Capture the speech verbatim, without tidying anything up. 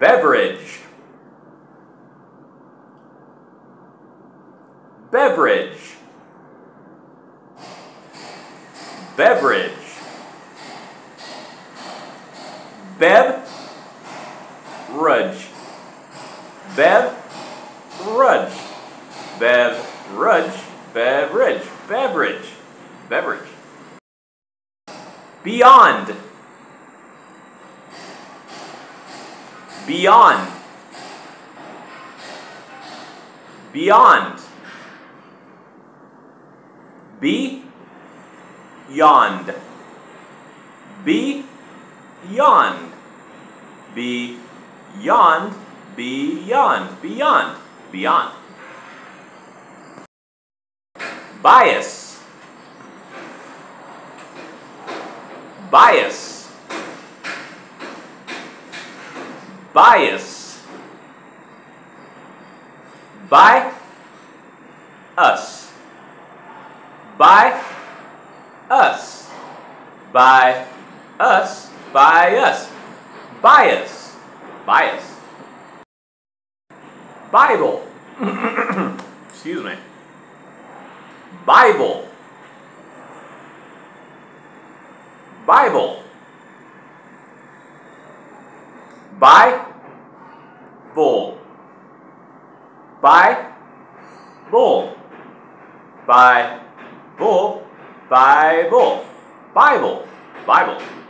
Beverage. Beverage. Beverage. Bev. Rudge. Bev. Rudge. Bev. Rudge. Beverage. Beverage. Beverage. Beyond. Beyond. Beyond. Be. Yond. Be. Yond. Be. Yond. Beyond. Beyond. Beyond. Bias. Bias. Bias. By us. By us. By us. By us. Bias. Bias. Bible. Excuse me. Bible. Bible. Bible. Bible. Bible. Bible. Bible. Bible.